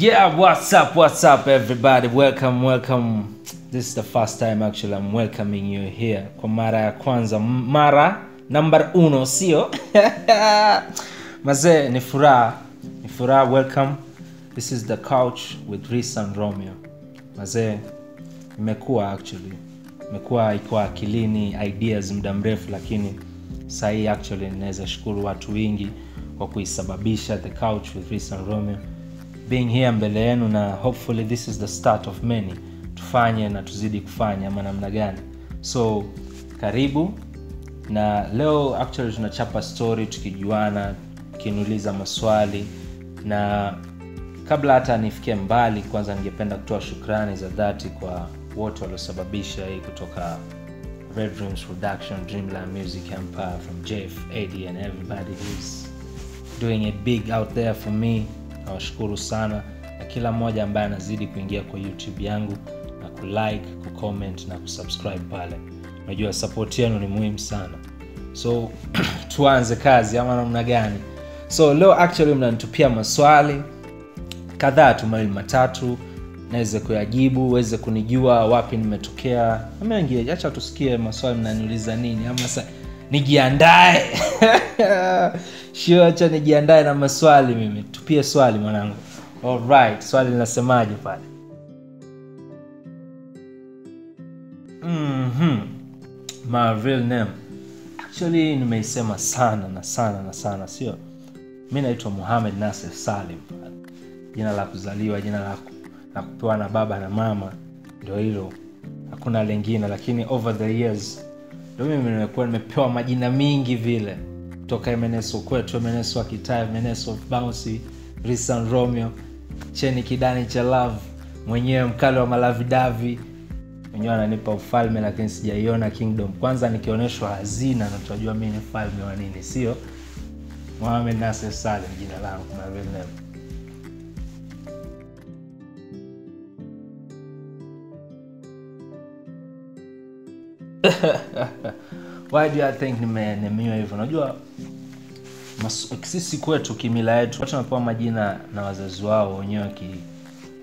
Yeah, what's up everybody, welcome. This is the first time actually I'm welcoming you here. Kwa mara ya kwanza, mara number uno, sio? Maze, ni furaha, welcome. This is the couch with Risan Romeo. Maze, imekuwa iko akilini, ideas muda mrefu, lakini sahi actually naweza shukuru watu wengi kwa kuisababisha the couch with Risan Romeo being here mbele yenu, na hopefully this is the start of many. Tufanye na tuzidi kufanya ama namna gani. So karibu, na leo actually tunachapa story tukijuana, kiniuliza maswali, na kabla hata nifikie mbali, kwanza ningependa kutoa shukrani za dhati kwa wote waliosababisha hii kutoka Red Dreams Production, Dreamland Music Empire, from Jeff, AD and everybody who's doing it big out there for me. Nawashukuru sana, na kila mmoja ambaye anazidi kuingia kwa YouTube yangu na kulike, kucomment na kusubscribe pale. Najua support yenu ni muhimu sana. So tuanze kazi ama namna gani? So leo actually mnanitupia maswali kadhaa tu, mawili matatu, naweza kuyajibu, weze kunijua wapi nimetokea. Ama ngie, acha tusikie maswali mnaniuliza nini, ama sasa nijiandae. Sio, acha nijiandae na maswali mimi. Tupie swali mwanangu. All right, swali linasemaje pale? My real name. Actually nimeisema sana, sio? Mimi naitwa Muhammad Nasir Salim. Jina la kuzaliwa, jina lako na kupewa na baba na mama, ndio hilo. Hakuna lingine, lakini over the years ndio mimi nimekuwa nimepewa majina mingi vile. Toka Meneso kwetu, Meneso wa Kitai, Meneso of Bouncy, Risan Romeo, Cheni Kidani cha Love, mwenyewe mkali wa Malavidavi, mwenyewe ananipa ufalme lakini sijaiona kingdom. Kwanza nikionyeshwa hazina na tutajua mimi ni falme wa nini, sio? Muhammad Nasir Salim jina langu, na real name. Why do I think nimenemiwa hivyo? Unajua sisi kwetu, kimila yetu, watu wanapewa majina na wazazi wao wenyewe,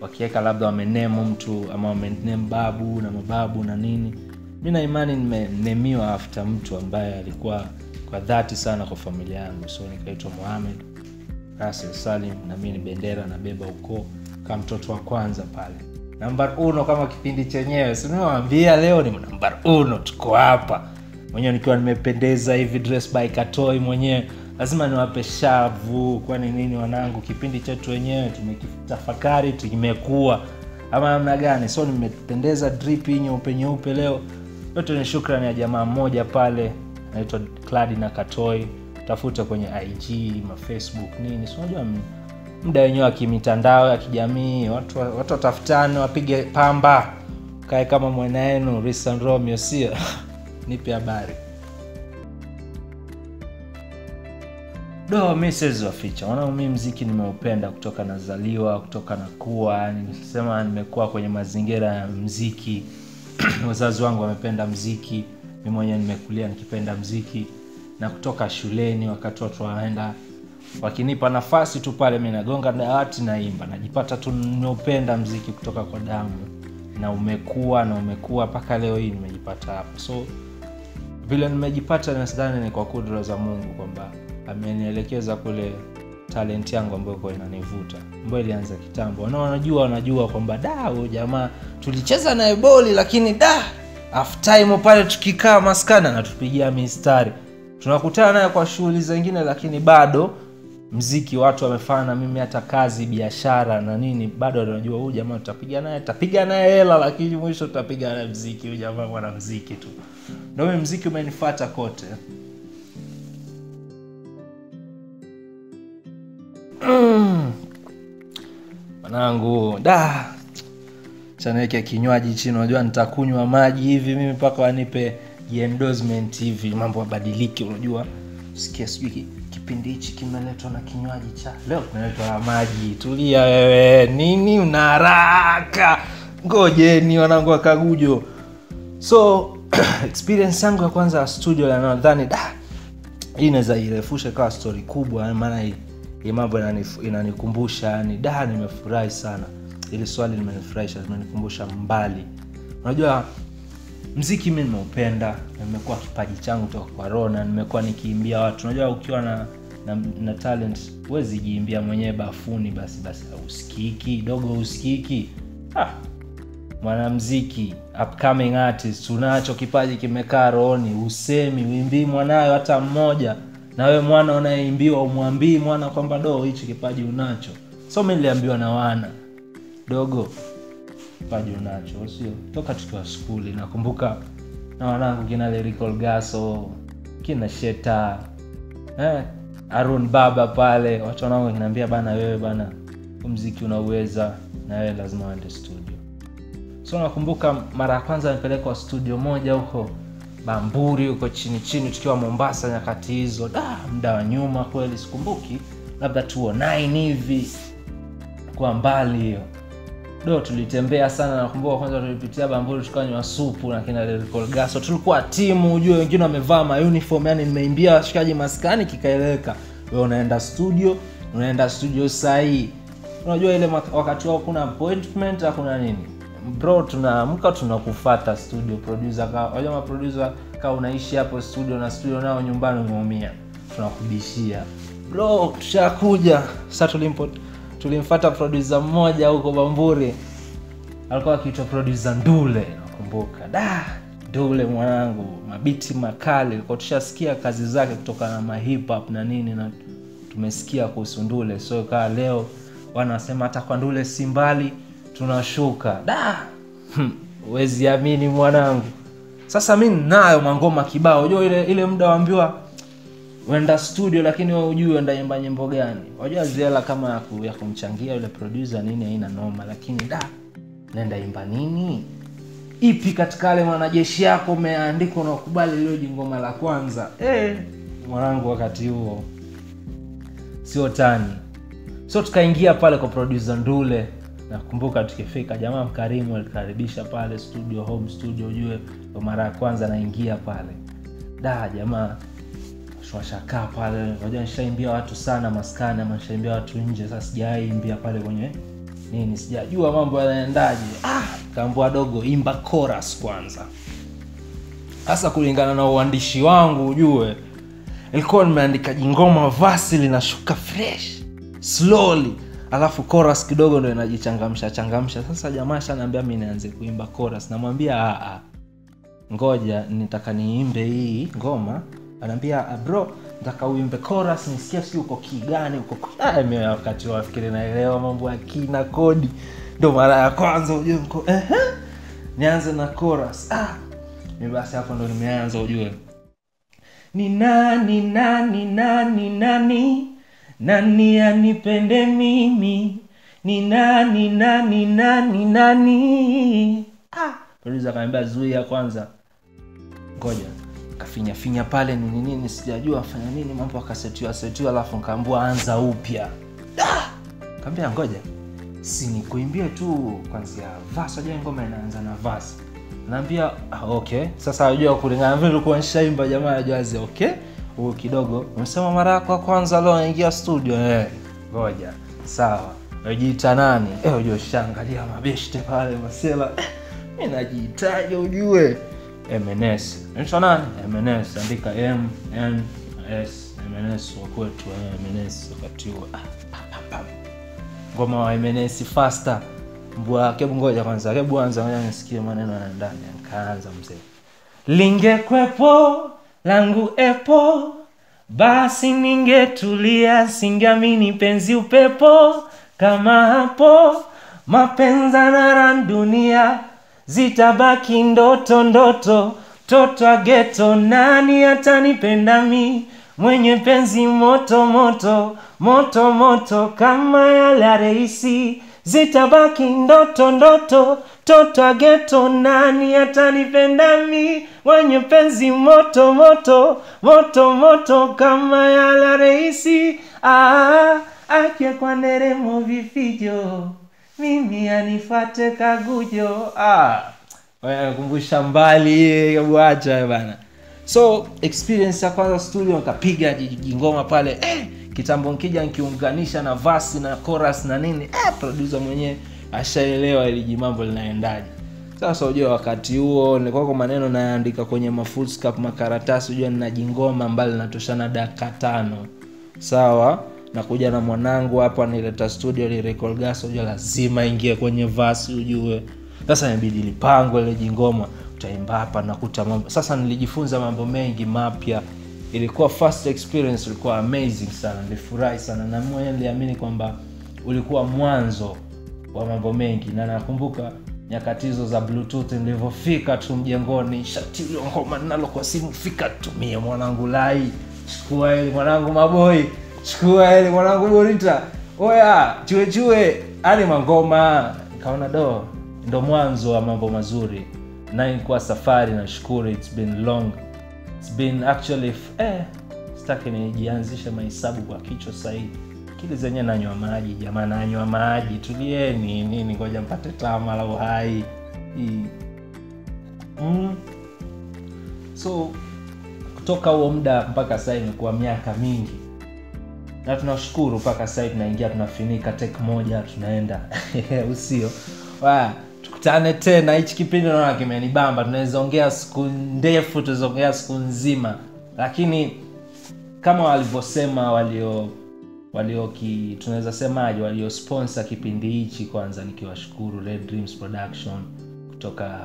wakiweka labda wamenemu mtu ama wamenemu babu na mababu na nini. Mimi na imani nimenemiwa after mtu ambaye alikuwa kwa dhati sana kwa familia yangu. So nikaitwa Muhammad Nasir Salim, na mimi ni bendera na beba uko kama mtoto wa kwanza pale. Number 1 kama kipindi chenyewe. Si niwaambia leo ni number 1 tuko hapa. Mwenyewe nikiwa nimependeza hivi, dress by Katoi mwenyewe. Lazima niwape shavu, kwa nini wanangu, kipindi chetu wenyewe tumekitafakari, tumekuwa ama namna gani. So nimependeza drip nyeupe leo. Yote ni shukrani ya jamaa mmoja pale, anaitwa Cladina Katoi. Tafuta kwenye IG, ma Facebook, nini. So unajua muda wenyewe akimitandao ya kijamii, watu watafutane, wapige pamba. Kae kama mwanaenu Risan Romeo, sio? Nipe habari. Mimi siwezi waficha. Mimi muziki nimeupenda kutoka nazaliwa, kutoka nakuwa. Nilisema nimekuwa kwenye mazingira ya muziki. Wazazi wangu wamependa muziki. Mimi mwenyewe nimekulia nikipenda muziki. Na kutoka shuleni, wakati watu waenda wakinipa nafasi tu pale, mimi nagonga dawati naimba. Najipata tu ninapenda muziki kutoka kwa damu. Na umekuwa mpaka leo hii nimejipata hapo. So vile nimejipata, nasidhani ni kwa kudra za Mungu kwamba amenielekeza kule talent yangu ambayo kwa inanivuta. Mbona ilianza kitambo. Na wanajua kwamba da jamaa tulicheza naye boli, lakini da half time pale tukikaa maskana na tupigia mistari. Tunakutana naye kwa shughuli zingine, lakini bado muziki watu wamefanya mimi, hata kazi, biashara na nini, bado wanajua huyu jamaa tutapiga naye hela, lakini mwisho tutapiga naye muziki. Huyu jamaa mwana muziki tu. Ndio mimi muziki umenifuata kote. Mwanangu, chaneke kinywaji chini, unajua nitakunywa maji hivi mimi mpaka wanipe endorsement hivi, mambo yabadilike. Unajua usikie sijui kipindi hichi kimeletwa na kinywaji cha leo tunaletwa maji. Tulia wewe, nini una haraka? Ngojeni wanangu akagujo. So experience yangu ya kwanza ya studio, na nadhani hii inaweza irefushe kwa story kubwa, maana mambo inanikumbusha yani da nimefurahi sana. Ile swali limenifurahisha, limenikumbusha mbali. Unajua muziki mimi nimeupenda, nimekuwa kipaji changu toka kwa Rona, nimekuwa nikiimbia watu. Unajua ukiwa na talent huwezi jiimbia mwenyewe bafuni basi usikiki, dogo usikiki. Mwanamuziki, upcoming artist, unacho kipaji kimekaa rohoni, usemi uimbii mwanayo hata mmoja. Na wewe mwana unayeimbiwa umwambii mwana kwamba do hichi kipaji unacho. So mimi niliambiwa na wana, dogo kipaji unacho, sio? Toka tukiwa shule nakumbuka na wanangu kina Relicol Gaso, kina Sheta, Aaron Baba pale, watu wangu wananiambia bana wewe bana, muziki unaweza na wewe lazima uende studio. So nakumbuka mara ya kwanza nilipelekwa studio moja huko Bamburi, huko chini tukiwa Mombasa nyakati hizo. Muda wa nyuma kweli sikumbuki, labda 2009 hivi, kwa mbali hiyo. Ndio tulitembea sana, nakumbuka kwanza tulipitia Bamburi tukanywa supu na kina Relicol Gaso. Tulikuwa timu, unajua wengine wamevaa ma uniform, yani nimeimbia washikaji maskani kikaeleweka. Wewe unaenda studio sahi. Unajua ile wakati wao kuna appointment hakuna nini. Bro tunaamka tunakufuata studio, producer kama wajua ma producer kama unaishi hapo studio na studio nao nyumbani umeumia, tunakubishia bro tushakuja. Sasa tulimfuata producer mmoja huko Bamburi, alikuwa akiitwa producer Ndule. Nakumbuka Ndule mwanangu, mabiti makali kwa tushasikia kazi zake kutoka na hip hop na nini, na tumesikia kuhusu Ndule. So kaa leo wanasema hata kwa Ndule si mbali tunashuka. Huwezi amini mwanangu. Sasa mimi nayo mangoma kibao. Unajua ile muda waambiwa uenda studio lakini wewe hujui uenda imba nyimbo gani. Unajua ziela kama ya kumchangia yule producer nini haina noma, lakini nenda imba nini? Ipi katika wale wanajeshi yako umeandika na ukubali leo jingoma la kwanza? Mwanangu wakati huo sio tani. So tukaingia pale kwa producer Ndule. Nakumbuka tukifika jamaa mkarimu alikaribisha pale studio, home studio. Ujue kwa mara ya kwanza naingia pale, jamaa shwashaka pale. Unajua nishaimbia watu sana maskani ama nishaimbia watu nje, sasa sijaimbia pale kwenye nini, sijajua mambo yanaendaje. Kaambua dogo imba chorus kwanza. Sasa kulingana na uandishi wangu ujue ilikuwa nimeandika jingoma verse linashuka fresh slowly, alafu chorus kidogo ndio inajichangamsha. Sasa jamaa ananiambia mimi nianze kuimba chorus, namwambia ngoja nitaka niimbe hii ngoma. Ananiambia bro nataka uimbe chorus nisikie sio uko kigani uko. Mimi wakati wafikiri naelewa mambo ya kina kodi, ndio mara ya kwanza ujue nianze na chorus. Mimi basi hapo ndo nimeanza ujue ni nani nani nani nani nani anipende mimi, ni nani nani nani nani. Producer akaniambia zuia kwanza, ngoja kafinya pale ni nini sijajua afanya nini, mambo akasetiwa, alafu nikaambua anza upya. Kaambia ngoja si nikuimbie tu kuanzia verse, aje ngoma inaanza na verse. Naambia okay. Sasa unajua kulingana vile ulikuwa nishaimba jamaa ajaze okay huo kidogo. Unasema mara yako kwanza leo naingia studio. Ngoja. Sawa. Unajiita nani? Unajua shangalia mabeshte pale masela. Mimi najiitaje ujue? MNS. Unaitwa nani? MNS. Andika M N S MNS kwa kwetu. MNS wakatiwa. Ngoma wa MNS faster. Mbwa kebu ngoja kwanza. Kebu anza nisikie maneno ya ndani. Nikaanza mzee. Lingekwepo langu epo, basi ningetulia, singamini penzi upepo kama hapo. Mapenza na randunia zitabaki ndoto toto ageto. Nani atanipenda mimi mwenye penzi moto kama yale reisi? Zitabaki ndoto toto ageto. Nani atanipenda mimi mwenye penzi moto kama yale reisi? Akia kwa neremo vifijo, mimi anifate kagujo. Wewe kumbusha mbali bwana. So experience ya kwanza studio nikapiga jingoma pale. Kitambo nkija nkiunganisha na verse na chorus na nini, producer mwenyewe ashaelewa ili mambo linaendaje. Sasa unajua wakati huo nilikuwa kwa maneno naandika kwenye mafoolscap makaratasi, unajua nina jingoma mbali natoshana dakika 5. Sawa, nakuja na mwanangu hapa nileta studio ile Relicol Gaso, unajua lazima ingie kwenye verse ujue. Sasa inabidi lipango ile jingoma utaimba hapa nakuta mambo. Sasa nilijifunza mambo mengi mapya. Ilikuwa first experience, ilikuwa amazing sana, nilifurahi sana na mwenyewe niliamini kwamba ulikuwa mwanzo wa mambo mengi. Na nakumbuka nyakati hizo za Bluetooth nilipofika tu mjengoni, shati ile ngoma ninalo kwa simu, fika tumie mwanangu Lai, chukua ile mwanangu Maboi, chukua ile mwanangu Bonita, oya chue ani mangoma. Kaona ndo mwanzo wa mambo mazuri. Na ilikuwa safari, nashukuru, it's been long. It's been actually sitaki nijianzishe mahesabu kwa kichwa sahihi. Kile zenye nanywa maji, jamaa nanywa maji. Tulieni nini ngoja mpate tama la uhai. So kutoka huo muda mpaka sasa imekuwa miaka mingi. Na tunashukuru mpaka sasa tunaingia tunafinika take moja tunaenda. Usio. Wa tukutane tena, hichi kipindi naona kimenibamba, tunaweza ongea siku ndefu, tunaweza ongea siku nzima. Lakini kama walivyosema tunaweza semaje, walio sponsor kipindi hichi, kwanza nikiwashukuru Red Dreams Production kutoka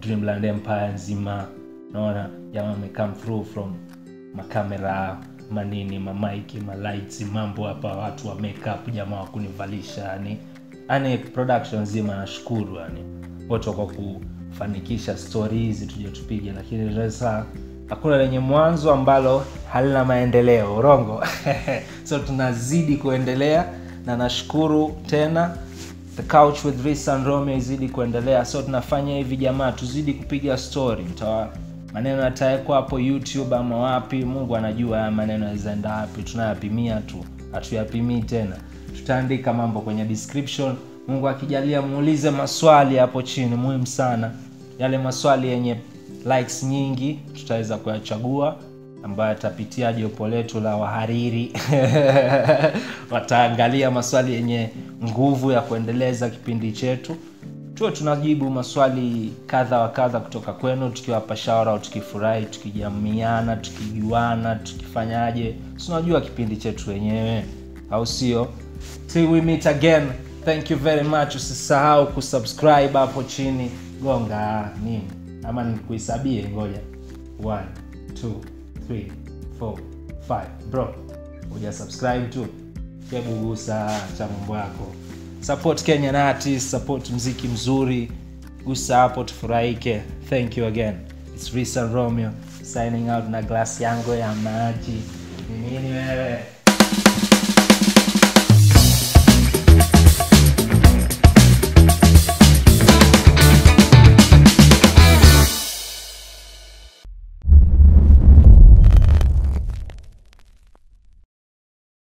Dreamland Empire nzima. Naona jamaa ame come through from makamera, manini, mamaiki, malights, mambo hapa, watu wa makeup, jamaa wa kunivalisha yani. Ane production nzima nashukuru yani. Wote kwa kufanikisha stories tuje tupige, lakini sasa hakuna lenye mwanzo ambalo halina maendeleo, urongo. So tunazidi kuendelea na nashukuru tena. The Couch with Risan Romeo izidi kuendelea. So tunafanya hivi jamaa, tuzidi kupiga story. Maneno yataekwa hapo YouTube ama wapi, Mungu anajua haya maneno yazaenda wapi. Tunayapimia tu, hatuyapimii tena. Tutaandika mambo kwenye description. Mungu akijalia muulize maswali hapo chini, muhimu sana. Yale maswali yenye likes nyingi tutaweza kuyachagua, ambayo atapitia jopo letu la wahariri. Wataangalia maswali yenye nguvu ya kuendeleza kipindi chetu. Tuwe tunajibu maswali kadha wa kadha kutoka kwenu, tukiwapa shauri au tukifurahi, tukijamiana, tukijuana, tukifanyaje. Tunajua kipindi chetu wenyewe, au sio? Till we meet again, thank you very much. Usisahau kusubscribe hapo chini. Gonga nini? Ama nikuisabie ngoja. 1, 2, 3, 4, 5. Bro, uja subscribe tu. Hebu gusa cha mambo yako. Support Kenyan artists, support muziki mzuri. Gusa hapo tufurahike. Thank you again. It's Risan Romeo signing out na glass yango ya maji. Nini wewe?